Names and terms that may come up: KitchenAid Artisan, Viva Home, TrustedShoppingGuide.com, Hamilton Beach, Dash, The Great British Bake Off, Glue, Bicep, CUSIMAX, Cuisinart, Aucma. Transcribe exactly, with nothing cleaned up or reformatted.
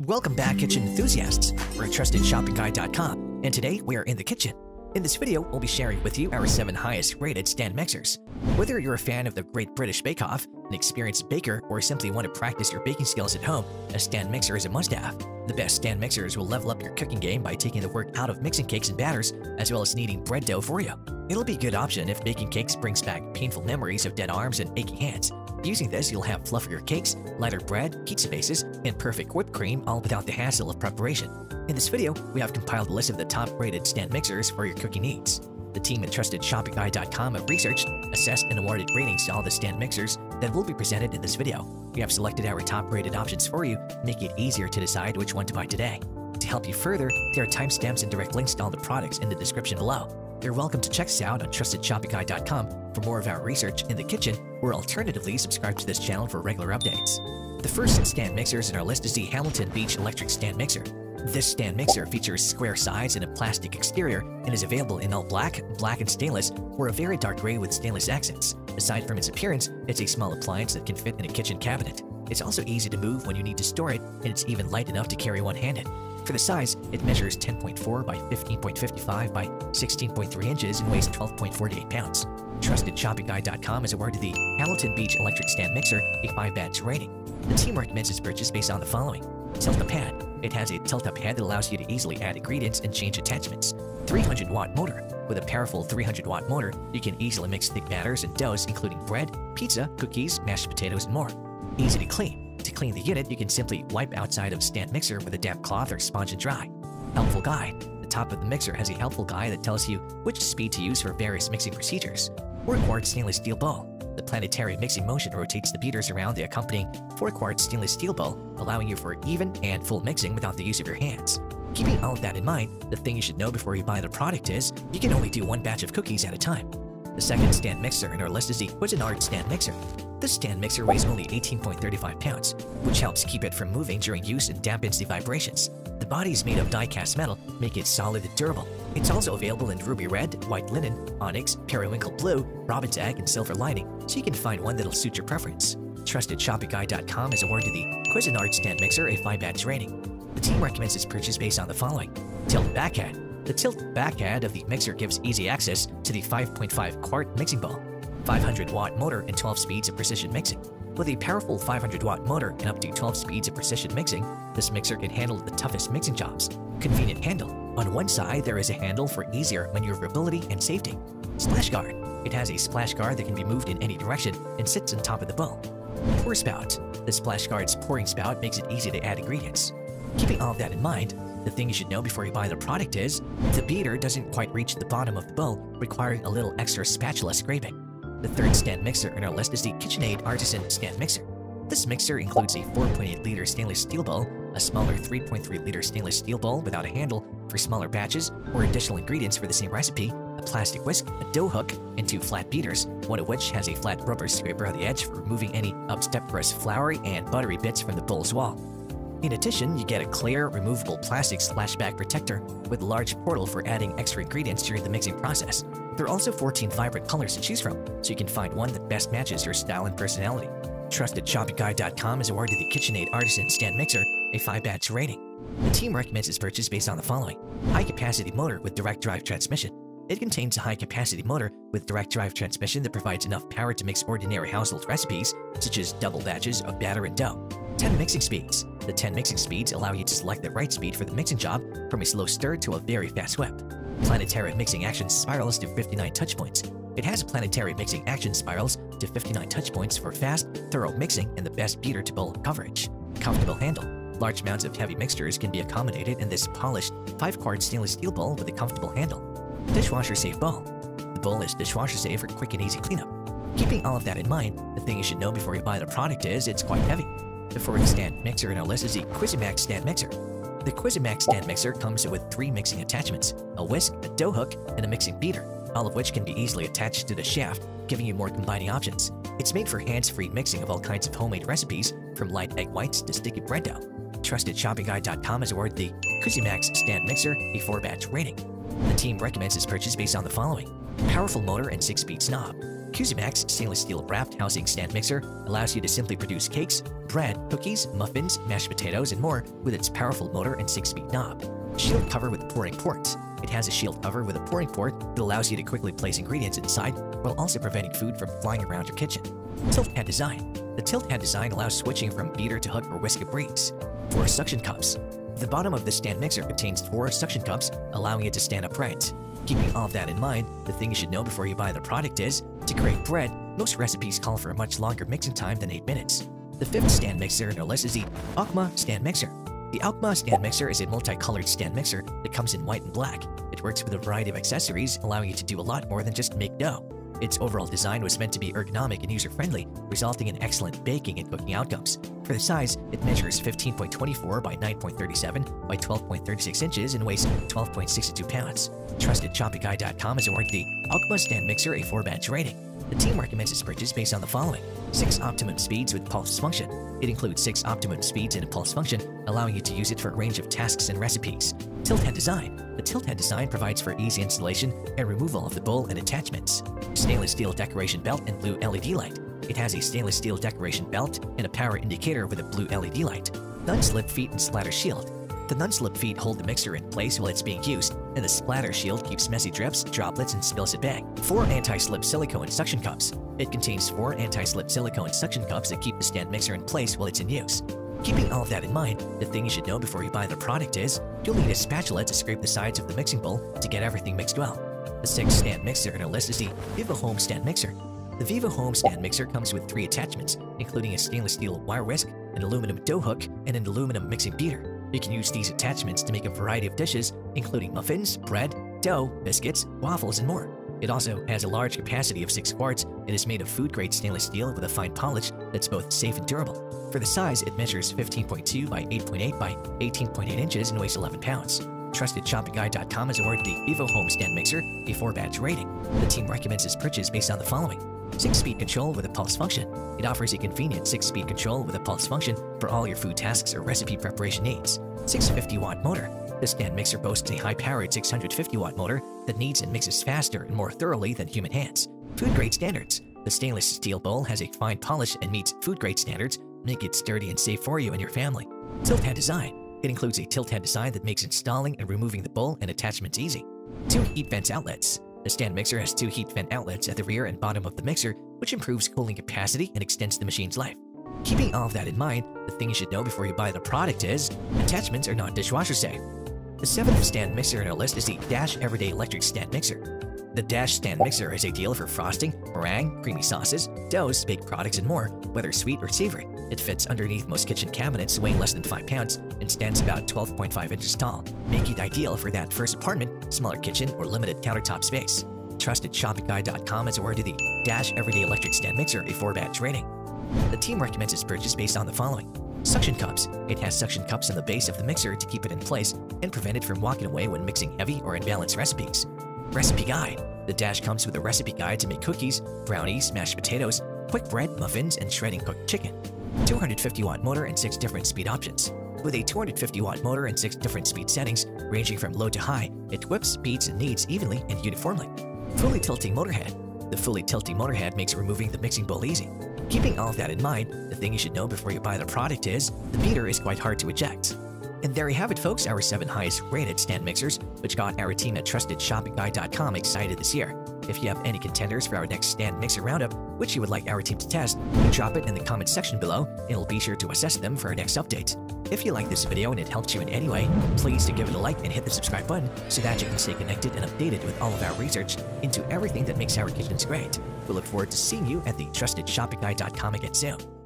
Welcome back, kitchen enthusiasts. We're at Trusted Shopping Guide dot com, and today we are in the kitchen. In this video, we'll be sharing with you our seven highest rated stand mixers. Whether you're a fan of the Great British Bake Off, an experienced baker, or simply want to practice your baking skills at home, a stand mixer is a must-have. The best stand mixers will level up your cooking game by taking the work out of mixing cakes and batters, as well as kneading bread dough for you. It'll be a good option if baking cakes brings back painful memories of dead arms and aching hands. Using this, you'll have fluffier cakes, lighter bread, pizza bases, and perfect whipped cream, all without the hassle of preparation. In this video, we have compiled a list of the top-rated stand mixers for your cooking needs. The team at Trusted Shopping Guide dot com have researched, assessed, and awarded ratings to all the stand mixers that will be presented in this video. We have selected our top-rated options for you, making it easier to decide which one to buy today. To help you further, there are timestamps and direct links to all the products in the description below. You're welcome to check us out on Trusted Shopping Guide dot com for more of our research in the kitchen, or alternatively subscribe to this channel for regular updates. The first stand mixers in our list is the Hamilton Beach electric stand mixer. This stand mixer features square sides and a plastic exterior and is available in all black, black and stainless, or a very dark gray with stainless accents. Aside from its appearance, it's a small appliance that can fit in a kitchen cabinet. It's also easy to move when you need to store it, and it's even light enough to carry one-handed. For the size, it measures ten point four by fifteen point five five by sixteen point three inches and weighs twelve point four eight pounds. Trusted Shopping Guide dot com has awarded the Hamilton Beach electric stand mixer a five badge rating. The team recommends its purchase based on the following. Tilt-up pad. It has a tilt-up pad that allows you to easily add ingredients and change attachments. three hundred watt motor. With a powerful three hundred watt motor, you can easily mix thick batters and doughs, including bread, pizza, cookies, mashed potatoes, and more. Easy to clean. To clean the unit, you can simply wipe outside of stand mixer with a damp cloth or sponge and dry. Helpful guide. The top of the mixer has a helpful guide that tells you which speed to use for various mixing procedures. four quart stainless steel bowl. The planetary mixing motion rotates the beaters around the accompanying four quart stainless steel bowl, allowing you for even and full mixing without the use of your hands. Keeping all of that in mind, the thing you should know before you buy the product is, you can only do one batch of cookies at a time. The second stand mixer in our list is the Cuisinart stand mixer. This stand mixer weighs only eighteen point three five pounds, which helps keep it from moving during use and dampens the vibrations. The body is made of die-cast metal, making it solid and durable. It's also available in ruby red, white linen, onyx, periwinkle blue, robin's egg, and silver lining, so you can find one that'll suit your preference. Trusted Shopping Guide dot com has awarded the Cuisinart stand mixer a five badge rating. The team recommends its purchase based on the following. Tilt backhead. The tilt backhead of the mixer gives easy access to the five point five quart mixing bowl. five hundred watt motor and twelve speeds of precision mixing. With a powerful five hundred watt motor and up to twelve speeds of precision mixing, this mixer can handle the toughest mixing jobs. Convenient handle. On one side, there is a handle for easier maneuverability and safety. Splash guard. It has a splash guard that can be moved in any direction and sits on top of the bowl. Pour spout. The splash guard's pouring spout makes it easy to add ingredients. Keeping all of that in mind, the thing you should know before you buy the product is, the beater doesn't quite reach the bottom of the bowl, requiring a little extra spatula scraping. The third stand mixer in our list is the KitchenAid Artisan stand mixer. This mixer includes a four point eight liter stainless steel bowl, a smaller three point three liter stainless steel bowl without a handle for smaller batches or additional ingredients for the same recipe, a plastic whisk, a dough hook, and two flat beaters, one of which has a flat rubber scraper on the edge for removing any obstreperous floury and buttery bits from the bowl's wall. In addition, you get a clear, removable plastic splash bag protector with a large portal for adding extra ingredients during the mixing process. There are also fourteen vibrant colors to choose from, so you can find one that best matches your style and personality. Trusted Shopping Guide dot com has awarded the KitchenAid Artisan stand mixer a five badge rating. The team recommends its purchase based on the following. High-capacity motor with direct drive transmission. It contains a high-capacity motor with direct drive transmission that provides enough power to mix ordinary household recipes, such as double batches of batter and dough. ten mixing speeds. The ten mixing speeds allow you to select the right speed for the mixing job, from a slow stir to a very fast whip. Planetary mixing action spirals to fifty-nine touch points. It has planetary mixing action spirals to fifty-nine touch points for fast, thorough mixing and the best beater to bowl coverage. Comfortable handle. Large amounts of heavy mixtures can be accommodated in this polished five quart stainless steel bowl with a comfortable handle. Dishwasher-safe bowl. The bowl is dishwasher-safe for quick and easy cleanup. Keeping all of that in mind, the thing you should know before you buy the product is it's quite heavy. The fourth stand mixer in our list is the CUSIMAX stand mixer. The CUSIMAX stand mixer comes with three mixing attachments, a whisk, a dough hook, and a mixing beater, all of which can be easily attached to the shaft, giving you more combining options. It's made for hands-free mixing of all kinds of homemade recipes, from light egg whites to sticky bread dough. Trusted Shopping Guide dot com has awarded the CUSIMAX stand mixer a four badge rating. The team recommends its purchase based on the following. Powerful motor and six speed knob. CUSIMAX stainless steel raft housing stand mixer allows you to simply produce cakes, bread, cookies, muffins, mashed potatoes, and more with its powerful motor and six-speed knob. Shield cover with pouring port. It has a shield cover with a pouring port that allows you to quickly place ingredients inside while also preventing food from flying around your kitchen. Tilt pad design. The tilt pad design allows switching from beater to hook or whisk a breeze. Four suction cups. The bottom of the stand mixer contains four suction cups, allowing it to stand upright. Keeping all of that in mind, the thing you should know before you buy the product is, to create bread, most recipes call for a much longer mixing time than eight minutes. The fifth stand mixer in our list is the Aucma stand mixer. The Aucma stand mixer is a multicolored stand mixer that comes in white and black. It works with a variety of accessories, allowing you to do a lot more than just make dough. Its overall design was meant to be ergonomic and user-friendly, resulting in excellent baking and cooking outcomes. For the size, it measures fifteen point two four by nine point three seven by twelve point three six inches and weighs twelve point six two pounds. Trusted Shopping Guide dot com has awarded the Aucma Stand Mixer a four-batch rating. The team recommends its purchase based on the following. six optimum speeds with pulse function. It includes six optimum speeds and a pulse function, allowing you to use it for a range of tasks and recipes. Tilt head design. The tilt head design provides for easy installation and removal of the bowl and attachments. Stainless steel decoration belt and blue L E D light. It has a stainless steel decoration belt and a power indicator with a blue L E D light. Non-slip feet and splatter shield. The non-slip feet hold the mixer in place while it's being used, and the splatter shield keeps messy drips, droplets, and spills at bay. Four anti-slip silicone suction cups. It contains four anti-slip silicone suction cups that keep the stand mixer in place while it's in use. Keeping all of that in mind, the thing you should know before you buy the product is, you'll need a spatula to scrape the sides of the mixing bowl to get everything mixed well. The sixth stand mixer in our list is the Viva Home stand mixer. The Viva Home stand mixer comes with three attachments, including a stainless steel wire whisk, an aluminum dough hook, and an aluminum mixing beater. You can use these attachments to make a variety of dishes, including muffins, bread, dough, biscuits, waffles, and more. It also has a large capacity of six quarts and is made of food-grade stainless steel with a fine polish that's both safe and durable. For the size, it measures fifteen point two by eight point eight by eighteen point eight inches and weighs eleven pounds. Trusted Shopping Guide dot com has awarded the Viva Home Stand Mixer a four-batch rating. The team recommends its purchase based on the following. six-speed control with a pulse function. It offers a convenient six-speed control with a pulse function for all your food tasks or recipe preparation needs. six hundred fifty watt motor. The stand mixer boasts a high-powered six hundred fifty watt motor that kneads and mixes faster and more thoroughly than human hands. Food-grade standards. The stainless steel bowl has a fine polish and meets food-grade standards, making it sturdy and safe for you and your family. Tilt-head design. It includes a tilt-head design that makes installing and removing the bowl and attachments easy. Two heat vent outlets. The stand mixer has two heat vent outlets at the rear and bottom of the mixer, which improves cooling capacity and extends the machine's life. Keeping all of that in mind, the thing you should know before you buy the product is, attachments are not dishwasher safe. The seventh stand mixer in our list is the Dash Everyday Electric Stand Mixer. The Dash stand mixer is ideal for frosting, meringue, creamy sauces, doughs, baked products, and more, whether sweet or savory. It fits underneath most kitchen cabinets, weighing less than five pounds, and stands about twelve point five inches tall, making it ideal for that first apartment, smaller kitchen, or limited countertop space. Trusted Shopping Guide dot com has awarded the Dash Everyday Electric Stand Mixer a four-batch rating. The team recommends its purchase based on the following. Suction cups. It has suction cups on the base of the mixer to keep it in place and prevent it from walking away when mixing heavy or imbalanced recipes. Recipe guide. The Dash comes with a recipe guide to make cookies, brownies, mashed potatoes, quick bread, muffins, and shredding cooked chicken. two hundred fifty watt motor and six different speed options. With a two hundred fifty watt motor and six different speed settings, ranging from low to high, it whips, beats, and kneads evenly and uniformly. Fully tilting motorhead. The fully tilting motorhead makes removing the mixing bowl easy. Keeping all of that in mind, the thing you should know before you buy the product is, the beater is quite hard to eject. And there you have it, folks, our seven highest rated stand mixers, which got our team at Trusted Shopping Guide dot com excited this year. If you have any contenders for our next stand mixer roundup, which you would like our team to test, drop it in the comments section below, and we'll be sure to assess them for our next update. If you like this video and it helped you in any way, please do give it a like and hit the subscribe button so that you can stay connected and updated with all of our research into everything that makes our kitchens great. We look forward to seeing you at the Trusted Shopping Guide dot com again soon.